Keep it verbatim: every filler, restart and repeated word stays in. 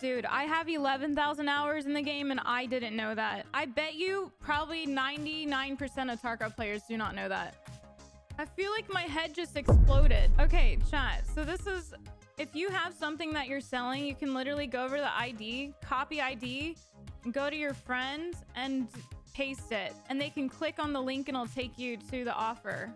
Dude, I have eleven thousand hours in the game, and I didn't know that. I bet you probably ninety-nine percent of Tarkov players do not know that. I feel like my head just exploded. Okay, chat. So this is... If you have something that you're selling, you can literally go over the I D, copy I D, go to your friends, and paste it. And they can click on the link, and it'll take you to the offer.